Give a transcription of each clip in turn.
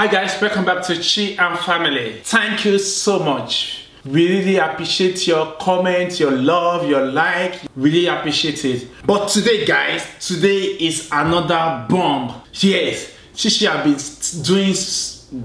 Hi guys, welcome back to Chi and Family. Thank you so much. Really appreciate your comments, your love, your like. Really appreciate it. But today guys, today is another bomb. Yes, she has been doing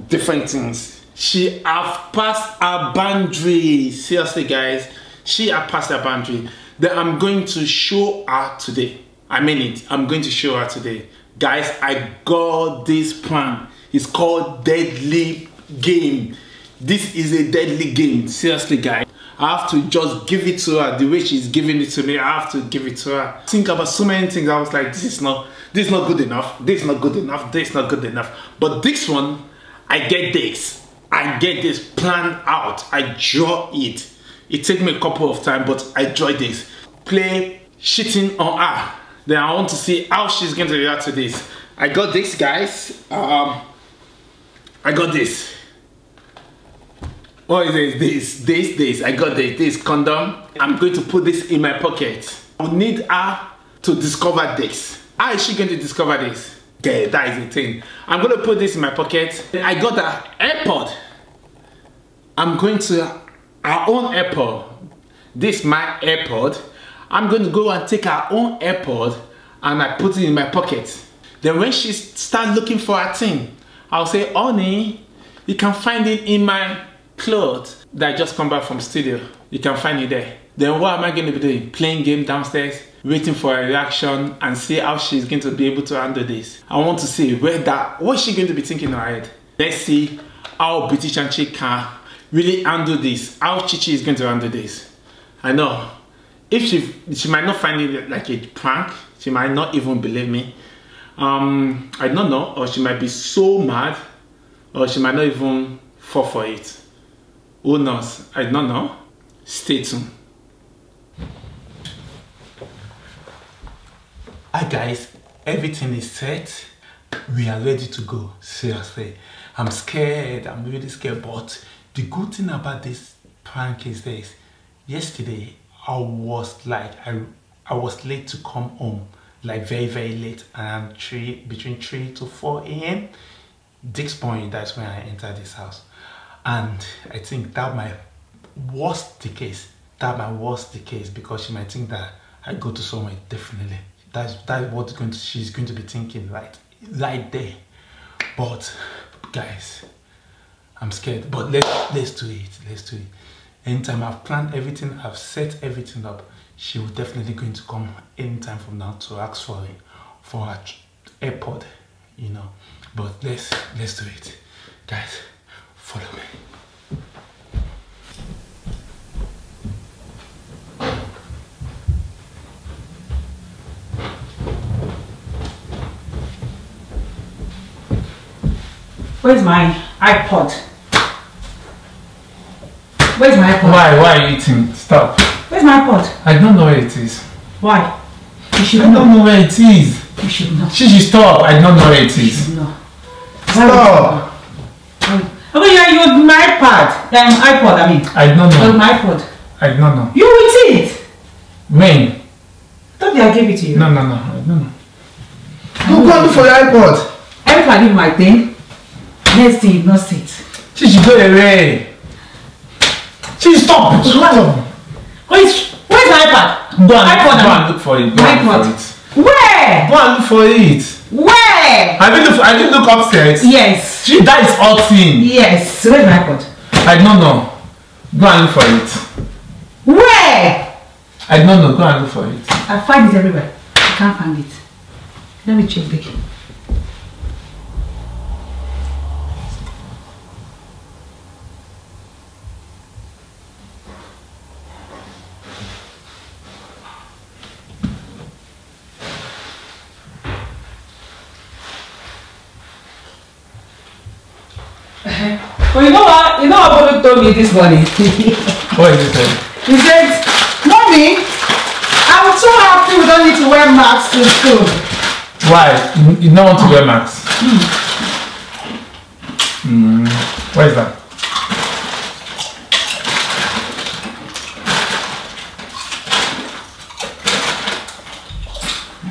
different things. She has passed her boundary. Seriously guys, she has passed her boundary. That I'm going to show her today. I mean it, I'm going to show her today. Guys, I got this plan. It's called Deadly Game. This is a deadly game. Seriously guys, I have to just give it to her the way she's giving it to me. I have to give it to her. Think about so many things. I was like, this is not good enough. This is not good enough. This is not good enough. But this one, I get this. I get this plan out. I draw it. It takes me a couple of times, but I draw this. Play shitting on her. Then I want to see how she's going to react to this. I got this guys. I got this. What is this? This. I got this condom. I'm going to put this in my pocket. I need her to discover this. How is she going to discover this? Okay, that is the thing. I'm going to put this in my pocket. I got an AirPod. I'm going to her own AirPod. This is my AirPod. I'm going to go and take her own AirPod and I put it in my pocket. Then when she starts looking for her thing, I'll say, honey, you can find it in my clothes that I just come back from studio. You can find it there. Then what am I going to be doing? Playing game downstairs, waiting for a reaction and see how she's going to be able to handle this. I want to see what she's going to be thinking in her head. Let's see how British and Chi can really handle this. How Chi is going to handle this. I know. If she might not find it like a prank. She might not even believe me. I don't know, or she might be so mad, or she might not even fall for it. Who knows? I don't know. Stay tuned. Hi guys, everything is set. We are ready to go. Seriously, I'm scared. I'm really scared. But the good thing about this prank is this: yesterday I was like, I was late to come home. Like very late, and between 3 to 4 a.m. This point, that's when I entered this house. And I think that might worst the case. That might worst the case because she might think that I go to somewhere definitely. That's what she's going to be thinking right there. But guys, I'm scared. But let's do it. Let's do it. Anytime I've planned everything, I've set everything up. She will definitely going to come anytime from now to ask for it, for her AirPod, you know. But let's do it, guys. Follow me. Where's my iPod? Where's my iPod? Why are you eating? Stop. Where's my iPod? I don't know where it is. Why? You should know. I don't know where it is. You should know. She should stop. I don't know where it is. You should know. Stop. Oh, yeah, you have my iPad. Yeah, iPod, I mean. I don't know. My iPod. I don't know. You with it? When? Thought I gave it to you. No. I don't know. Who got me for your iPod? If I did my thing, next thing you lost it. She should go away. She should stop. Stop. Where's my iPad? Go and look for it. Where? Go and look for it. Where? I didn't look upstairs. Yes. That is all thing. Yes. Where's my iPod? I don't know. Go and look for it. Where? I don't know. Go and look for it. I find it everywhere. I can't find it. Let me check again. Well, you know what Bobby told me this morning? What did he say? He said, Mommy, I'm so happy we don't need to wear masks to school. Why? You don't want to wear masks? Mm. What is that?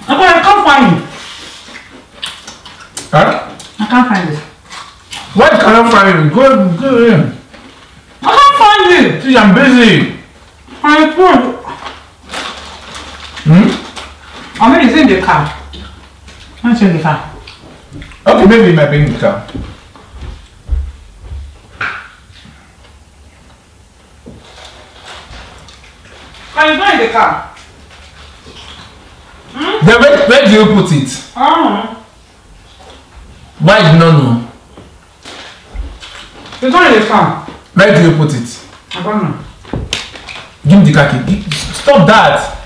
I can't find it. Huh? I can't find it. What can I find you? Go in. I can't find it. See, I'm busy. My phone. Hmm? I mean, it's in the car. It's in the car. Okay, maybe it might be in the car. Can you go in the car? Hmm? Then where do you put it? Oh. Why do you not know? It's not in the car. Where do you put it? I don't know. Give me the car key. Stop that.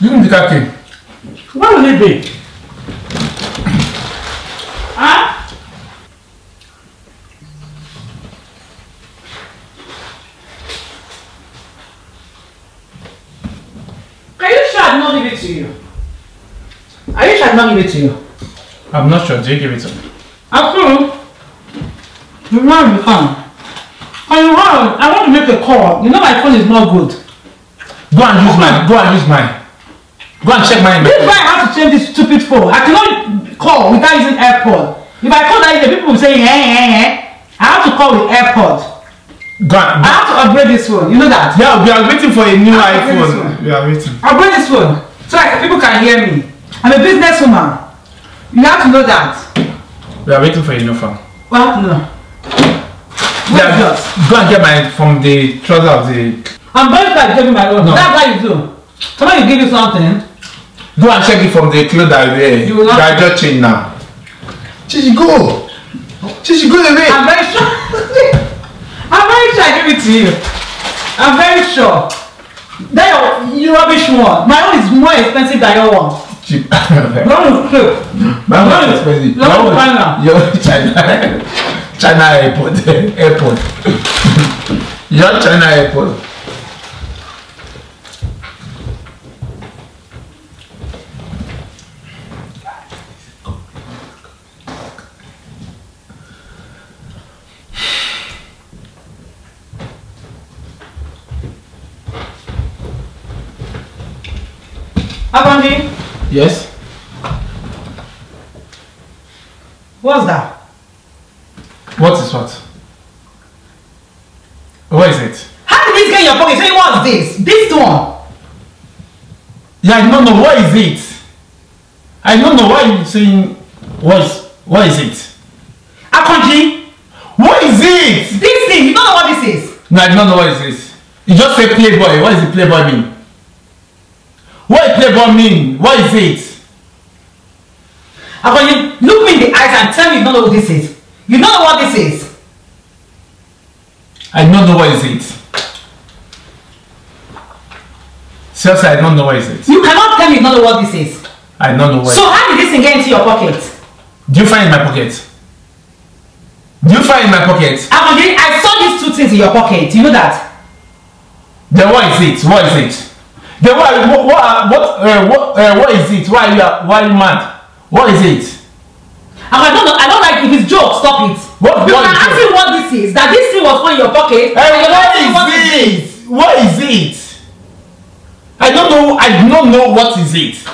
Give me the car key. Where will it be? Huh? Are you sure I did not give it to you? Are you sure I did not give it to you? I'm not sure. Do you give it to me? Absolutely. You want to come? I want to make a call. You know my phone is not good. Go and use mine. Go and use mine. Go and check mine. This guy has to change this stupid phone. I cannot call without using AirPod. If I call that, people will say, hey, hey, hey. I have to call with AirPod. Go on, go. I have to upgrade this phone. You know that? Yeah, we are waiting for a new iPhone. We are waiting. Upgrade this phone so that people can hear me. I'm a businesswoman. You have to know that. We are waiting for a new phone. What? No. What is yours? Go and get mine from the trouser of the. I'm very glad you gave me my own. No. That's how you do. Somebody give you something. Go and check it from the clothes that you wear. You will not. I just change now. Chichi, go. Chichi, go away. I'm very sure. I'm very sure I gave it to you. I'm very sure. That your rubbish one. My own is more expensive than your one. Cheap. My own is expensive. My own is China. Your China. China airport. Airport. Your China airport. Abandi? Yes? What's that? What is what? What is it? How did this get in your pocket? Say, what's this? This one? Yeah, I don't know. What is it? I don't know why you're saying, what is it? Akonji? What is it? This thing, you don't know what this is? No, I don't know what it is. You just say Playboy. What does the Playboy mean? What does Playboy mean? What is it? Akonji, look me in the eyes and tell me you don't know what this is. You don't know what this is. I don't know what is it. Seriously, I don't know what is it. You cannot tell me you don't know what this is. I don't know what. So how did this thing get into your pocket? Do you find it in my pocket? Do you find it in my pocket? Akonji, I saw these two things in your pocket. You know that. Then what is it? What is it? Then what is it? Why are you mad? What is it? I don't like if it's joke, stop it. What, you can ask me what this is. That this thing was put in your pocket. What is it? I don't know what is it.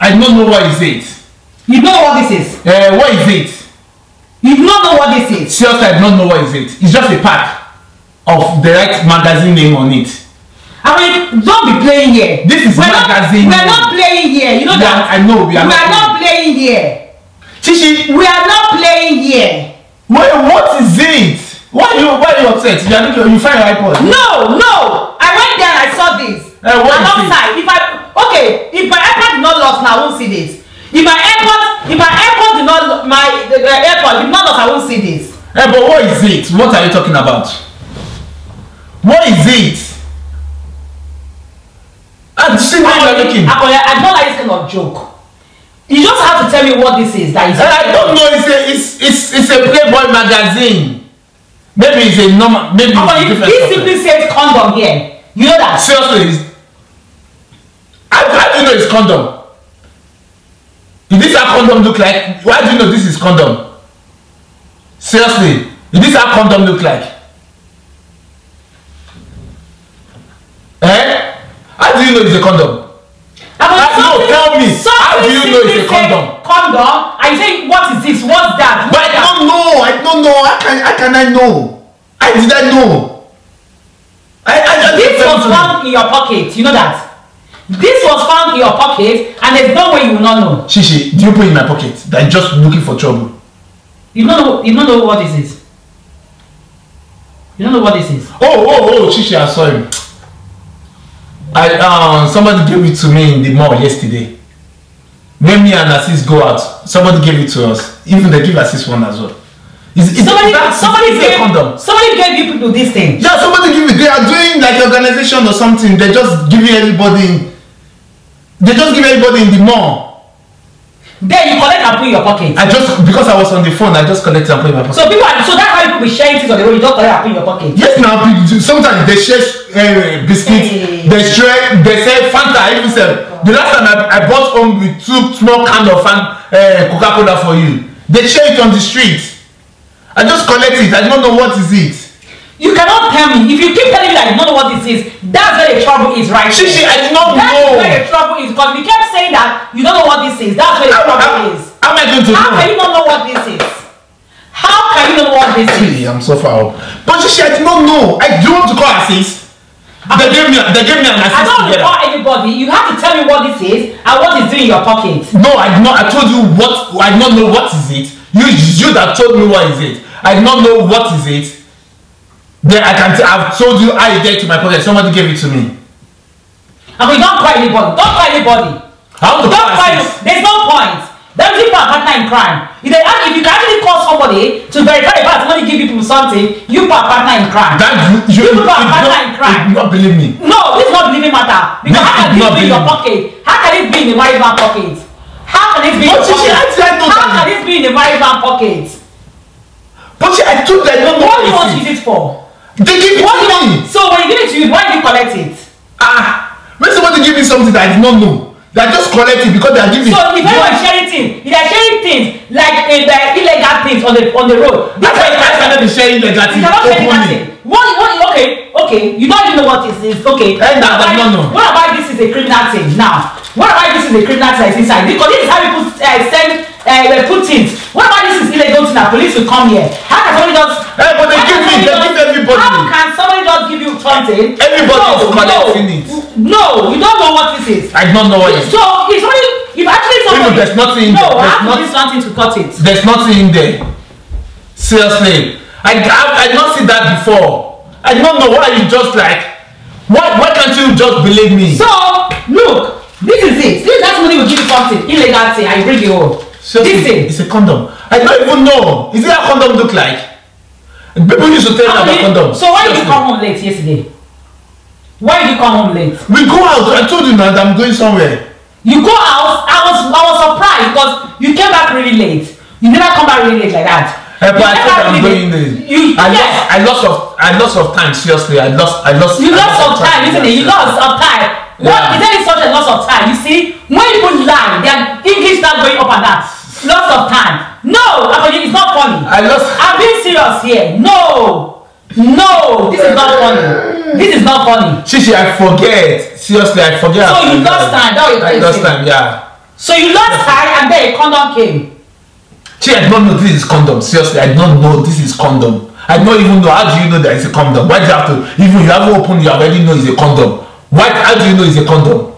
I don't know what is it. You don't know what this is? What is it? You don't know what this is? Seriously, I don't know what is it. It's just a pack of the right magazine name on it. I mean, don't be playing here. This is magazine. We're not playing here. You know that? I know. We are not playing here. Chichi, we are not playing here. What is it? Why are you upset? You find your iPod. No, no. I went there and I saw this. Alongside. If my iPod did not lost, I won't see this. If my iPod did not lost, I won't see this. Hey, but what is it? What are you talking about? What is it? I don't like this kind of joke. You just have to tell me what this is. That is. I don't know. It's a Playboy magazine. Maybe it's a normal. Maybe this simply says condom here. You know that. Seriously, how do you know it's condom? Is this how condom look like? Why do you know this is condom? Seriously, is this how condom look like? Eh? How do you know it's a condom? No, tell me. How do you know it's a condom? Condom? I say, what is this? What's that? But I don't know. I don't know. How can I know? How did I know? This was found in your pocket. You know that. This was found in your pocket, and there's no way you will not know. Shishi, do you put in my pocket that I'm just looking for trouble? You don't know what this is. You don't know what this is. Oh, Shishi, I saw him. Somebody gave it to me in the mall yesterday. When me and Assis go out, somebody gave it to us. Even they give Assis one as well. Somebody gave you people this thing. Yeah, somebody give it. They are doing like organization or something. They just giving everybody. They just give everybody in the mall. Then you collect and put in your pocket. Because I was on the phone, I just collected and put in my pocket. So that's how people share things on the road. You don't collect and put in your pocket. Yes, now sometimes they share biscuits. Hey. They sell Fanta. Even sell. The last time I bought home with 2 small cans of Coca-Cola for you. They share it on the street. I just collect it. I don't know what is it. You cannot tell me. If you keep telling me that you don't know what this is, that's where the trouble is, right? Shishi, I do not know. That's where the trouble is. Because if you kept saying that you don't know what this is, that's where the trouble is. How am I going to know? How can you not know what this is? How can you not know what this is? I'm so foul. But Shishi, I do not know. I do want to call Assis. They gave me an assist. I don't want to call anybody. You have to tell me what this is and what is doing in your pocket. No, I do not. I told you what. I do not know what is it. You that told me what is it. I do not know what is it. Then I've told you how it get to my pocket. Somebody gave it to me. And we don't cry anybody. Don't cry anybody. There's no point. Don't people are partner in crime. If you can actually call somebody to verify the fact somebody give people something, you are partner in crime. You are partner in crime. You do not believe me. No, this is not believing matter. Because how can this be in your pocket? How can it be in the married man pocket? How can this be in your pocket? How can this be in the married man pocket? But I took that. What do you want to use it for? They give it to me. So when you give it to you, why do you collect it? When somebody give me something that I did not know, they are just collecting because they are giving. So if anyone is sharing things, they are sharing things like illegal things on the road. That's why I cannot be sharing illegal things. You cannot share illegal things. Okay. You don't even know what this is. Okay. No. What about this is a criminal thing now? What about this is a criminal thing inside? Because this is how people put things. What about this is illegal thing? That police will come here. How can somebody just? But they give everybody. How can somebody just give you something? Everybody is collecting it. No, you don't know what this is. I don't know what it is. So it's only if actually somebody. There's nothing in there. No, there's nothing to cut it. There's nothing in there. Seriously, I did not see that before. I don't know why you just like. Why can't you just believe me? So look, this is it. This that somebody will give you something illegal thing. I bring you home. This thing. It's a condom. I don't even know. Is it a condom look like? People used to tell me about condoms. So why did you come home late yesterday? Why did you come home late? We go out. I told you now that I'm going somewhere. You go out. I was surprised because you came back really late. You never come back really late like that. But I thought I'm really going late. I lost of time. Seriously, I lost. You lost of time, isn't it? You lost of time. Yeah. What is there such a loss of time? You see, when people lie, their English start going up and down. Loss of time. No, it's not funny. I'm being serious here. No, this is not funny. This is not funny. Shishi, I forget. Seriously, I forget. So you lost time. I lost time, yeah. So you lost time and then a condom came. She, I don't know this is condom. Seriously, I don't know this is condom. I don't even know. How do you know that it's a condom? Why do you have to? Even you haven't opened, you already know it's a condom. How do you know it's a condom?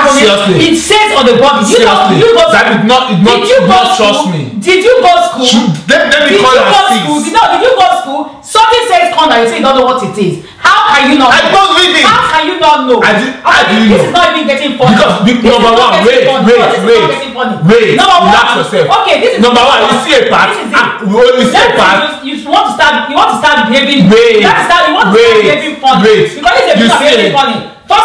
Seriously. It says on the box. Did you go to school? Did you go to school? Did you go to school? Something says condom. You say you don't know what it is. How can you not know? I don't read it. How can you not know? This is not even getting funny. Because number one, wait. Number one, you see a part. We only see a part. You want to start behaving funny. Because it's a bit of behaving funny. You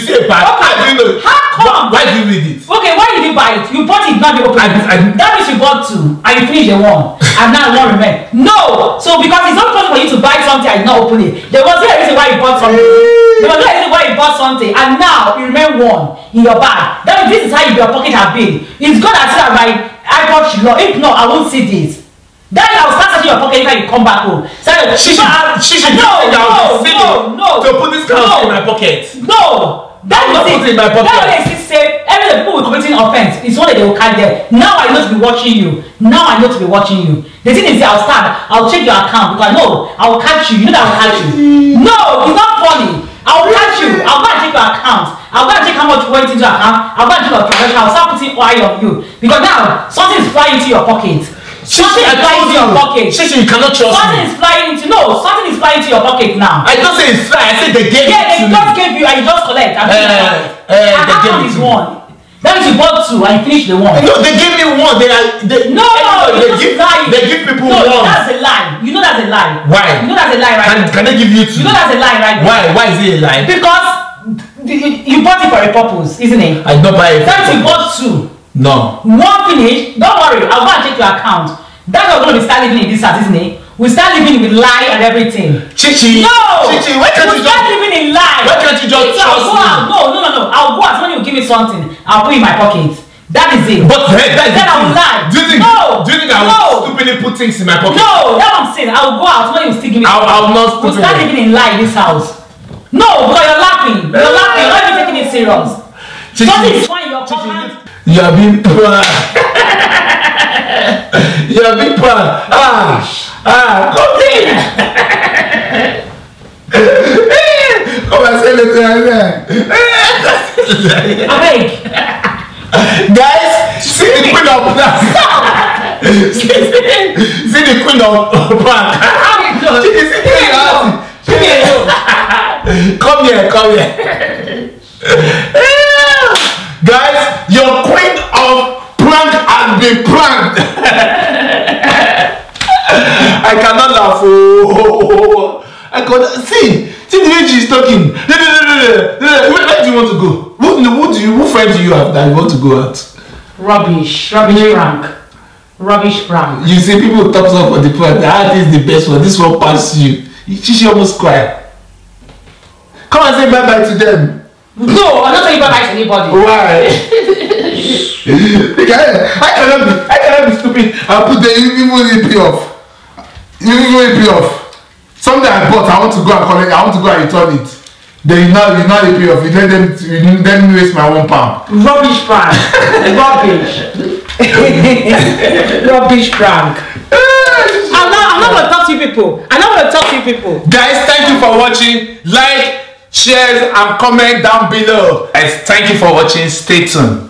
see a part. Okay. How come? Why do you read it? Okay, why did you buy it? You bought it, not the open. That means you bought 2 and you finished the 1. And now 1 remains. No! So because it's not possible for you to buy something and not open it. There was no reason why you bought something. And now you remain 1 in your bag. That means this is how your pocket has been. It's gone as soon as my iPod should not. If not, I won't see this. Then I'll start searching your pocket when you come back home. She should no, no, no, no. To put this card in my pocket. No, That is not in my podcast. That way they say every day people will committing offense. It's one that they will carry there. Now I know to be watching you. Now I know to be watching you. The thing is, I'll stand. I'll check your account because I know I will catch you. You know that I will catch you. No, it's not funny. I will catch you. I'll go and check your account. I'll go and check how much you went into your account. I'll go and check your transaction. I'll start putting oil on you because now something is flying into your pocket. Something is flying into your pocket. Shishi, you cannot trust something me. Something is flying into no. Something is flying into your pocket now. I don't say it's flying. I said they gave it to me. Yeah, they just gave you and you just collect. They gave it to me. That means you bought two and you finished the one. No, they gave me one. They give people one. No, that's a lie. You know that's a lie. Why? You know that's a lie, right? Can they give you two? You know that's a lie, right? Why? Why is it a lie? Because you bought it for a purpose, isn't it? I don't buy it. That you bought two. No. One finish, don't worry, I'll go and check your account. That's what we're going to be start living in this house, isn't it? We'll start living with lie and everything. Chichi! No! Chichi, why can't you just... start living in lie. Why can't you just trust me? No. I'll go as when you give me something, I'll put it in my pocket. That is it. But then I will lie. Do you think I will stupidly put things in my pocket? No, that's what I'm saying. I'll go out when you still give me something. I'll not stupidly. We'll start living in lie in this house. No, because you're laughing. You're laughing. You're not even taking it serious. Chichi. Something is fine in your pocket. You have been poor. You have been poor. Come in. Come and say it. Guys, see the queen of black. See the queen of black. Come here. Guys, your queen of prank has been pranked. I cannot laugh. Oh. I cannot see the way she's talking. Where do you want to go? Who friend do you have that you want to go out? Rubbish prank. You see, people thumbs up on the prank. Ah, this is the best one. This one passed you. She almost cried. Come and say bye bye to them. No, I'm not saying bye bye to anybody. Why? I cannot be stupid and put the evil in payoff. Something I bought, I want to go and collect, I want to go and return it. Then you know the payoff. You let them waste my £1. Rubbish prank. Rubbish prank. I'm not gonna talk to you people. Guys, thank you for watching. Like, shares and comment down below. And thank you for watching. Stay tuned.